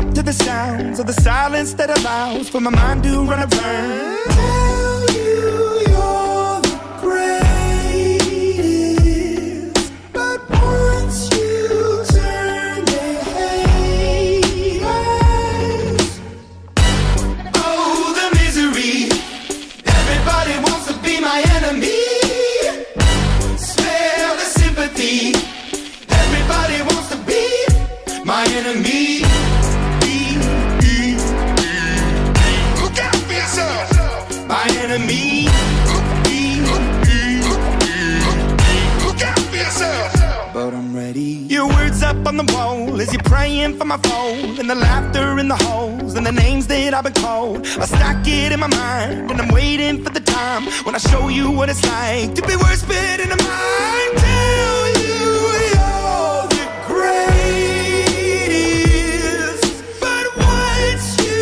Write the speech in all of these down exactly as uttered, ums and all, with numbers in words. up to the sounds of the silence that allows for my mind to run around. Tell you you're the greatest, but once you turn the haters, oh the misery. Everybody wants to be my enemy. Spare the sympathy. Everybody wants to be my enemy. My enemy. Look out for yourself. But I'm ready. Your words up on the wall as you're praying for my phone, and the laughter in the holes and the names that I've been called. I stack it in my mind and I'm waiting for the time when I show you what it's like to be worse fit in the mind. Tell you you're the greatest, but once you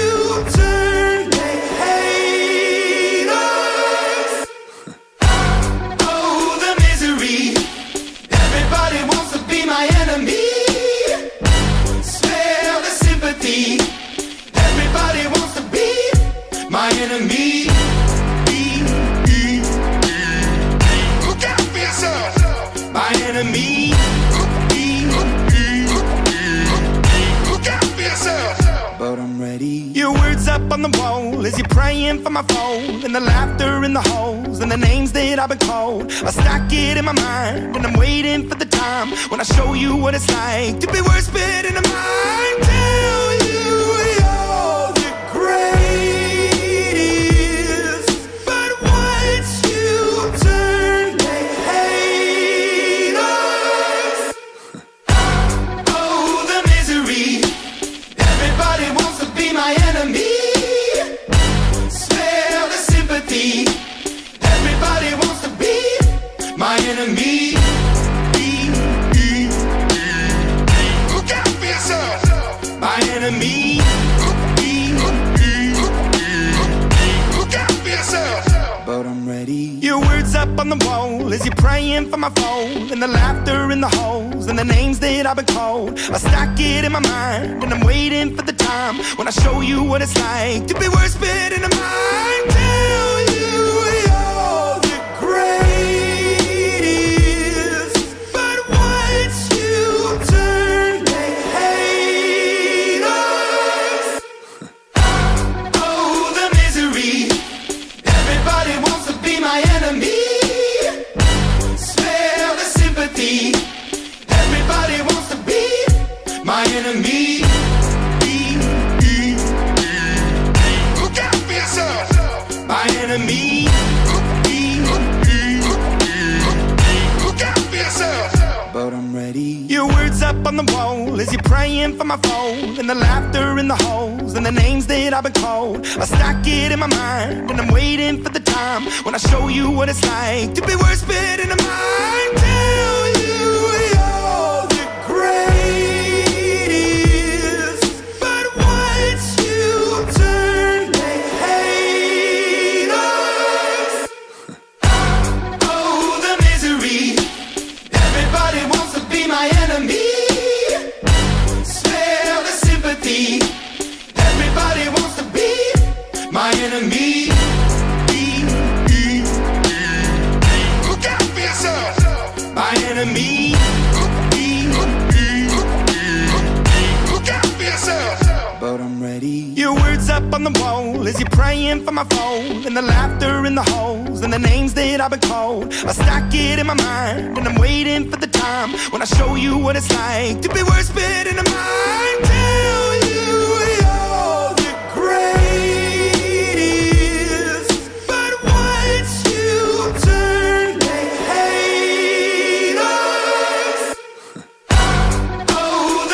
turn my enemy. Look out for yourself. My enemy. Look out for yourself. But I'm ready. Your words up on the wall as you're praying for my phone, and the laughter in the holes and the names that I've been called. I stack it in my mind and I'm waiting for the time when I show you what it's like to be worse fit in the mind. Tell you you're the greatest. My enemy. Look out for yourself. My enemy. Look out for yourself. But I'm ready. Your words up on the wall as you're praying for my phone, and the laughter in the holes and the names that I've been called. I stack it in my mind and I'm waiting for the time when I show you what it's like to be worse fit in the mind. Tell you you're the greatest. My enemy. Look out for yourself. My enemy. Look out for yourself. But I'm ready. Your words up on the wall as you're praying for my phone, and the laughter in the holes and the names that I've been called. I stack it in my mind and I'm waiting for the time when I show you what it's like to be worse fit in the mind. Tell you you're the greatest. My enemy. Look out for yourself. My enemy. Look out for yourself. But I'm ready. Your words up on the wall as you're praying for my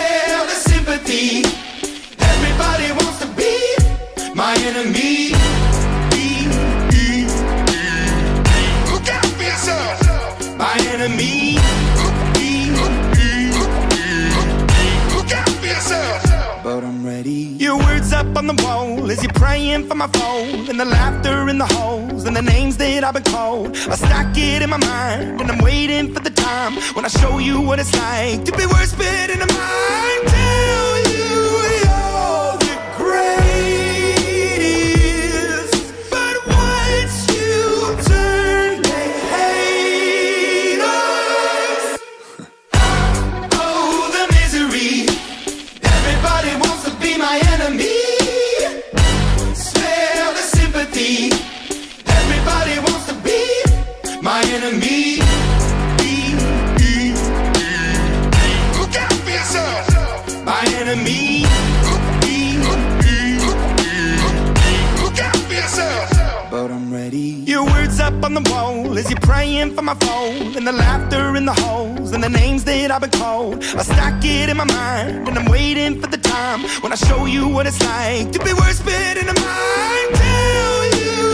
phone, and the laughter in the holes and the names that I've been called. I stack it in my mind and I'm waiting for the time when I show you what it's like to be worse fit in the mind. Tell you you're the greatest. My enemy. Look out for yourself. My enemy. Look out for yourself. But I'm ready. Your words up on the wall as you're praying for my fall, and the laughter in the halls and the names that I've been called. I stack it in my mind and I'm waiting for the time when I show you what it's like to be worse fit in a mind. Tell you all the greatest, but once you turn, they hate us. Oh, the misery. Everybody wants to be my enemy. Spare the sympathy. Everybody wants to be my enemy. Look out for yourself, my enemy. Look out for yourself, but I'm ready. Your words up on the wall as you're praying for my fall, and the laughter in the halls and the names that I've been called. I stack it in my mind and I'm waiting for the time when I show you what it's like to be worse fit in a mind. Tell you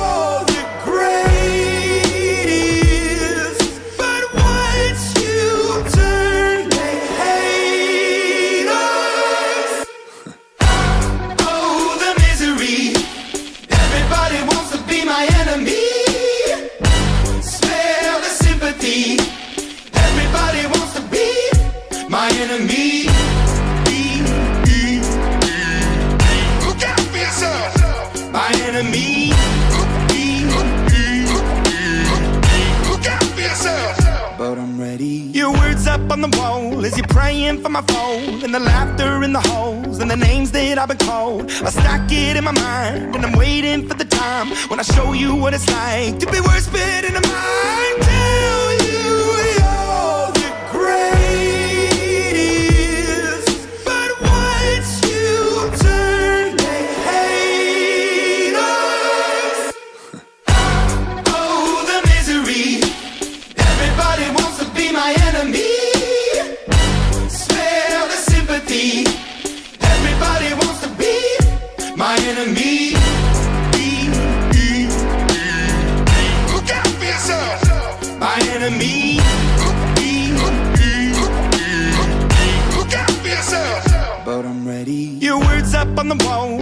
all the greatest, but once you turn, they hate us. Oh, the misery. Everybody wants to be my enemy. Spare the sympathy. Everybody wants to be my enemy. Look out for yourself, my enemy. Look out for yourself, but I'm ready. Your words up on the wall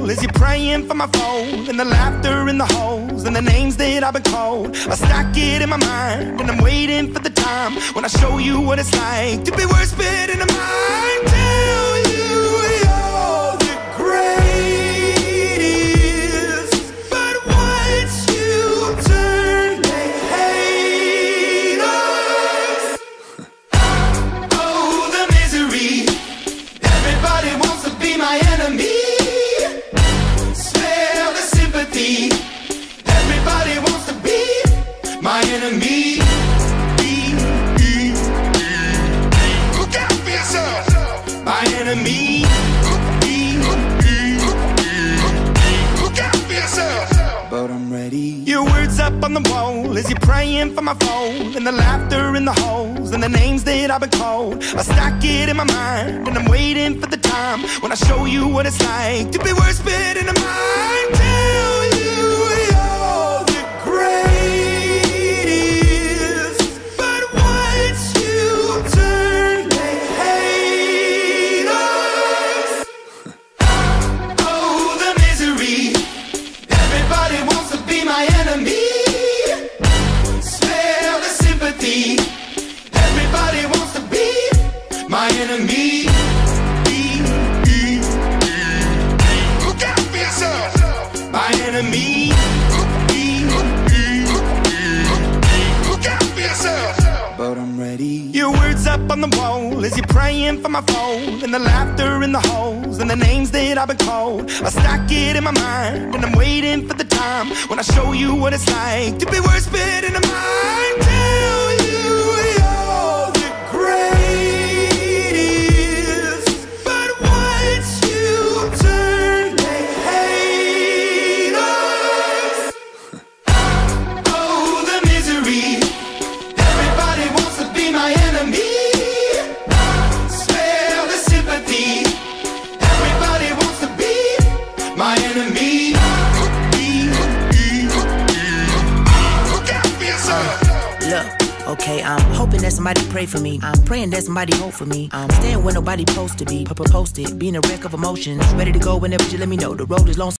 as you're praying for my fall, and the laughter in the halls and the names that I've been called. I stack it in my mind and I'm waiting for the time when I show you what it's like to be worse fit in a mind. Tell you all the greatest, but once you turn, they hate us. Oh, the misery. Everybody wants to be my enemy. Spare the sympathy. Everybody wants to be my enemy. Look out for yourself, my enemy. Look out for yourself, but I'm ready. Your words up on the wall as you're praying for my fall, and the laughter in the halls and the names that I've been called. I stack it in my mind and I'm waiting for the time when I show you what it's like to be worse fit in a mind. Tell you all the greatest, but once you turn, they hate us. Oh, the misery. Everybody wants to be my enemy. Spare the sympathy. Everybody wants to be my enemy. Look out for yourself, my enemy. Look out for yourself, but I'm ready. Your words up on the wall as you're praying for my fall, and the laughter in the halls and the names that I've been called. I stack it in my mind and I'm waiting for the time when I show you what it's like to be worse fit in a mind. Tell you all the greatest, but once you turn, they hate us. Oh, the misery. Everybody wants to be my enemy. Spare the sympathy. Everybody wants to be my enemy. Look out for yourself, my enemy. Look out for yourself, but I'm ready. Your words up on the wall as you're praying for my fall, and the laughter in the halls and the names that I've been called. I stack it in my mind and I'm waiting for the time when I show you what it's like to be worse fit in a mind. Tell you all the greatest, but once you turn, they hate us. Oh, the misery. Everybody wants to be my enemy. Spare the sympathy. Everybody wants to be my enemy. Look out for yourself. Look, okay. I'm hoping that somebody pray for me. I'm praying that somebody hope for me. I'm staying where nobody supposed to be. Posted, being a wreck of emotions. Ready to go whenever you let me know. The road is long.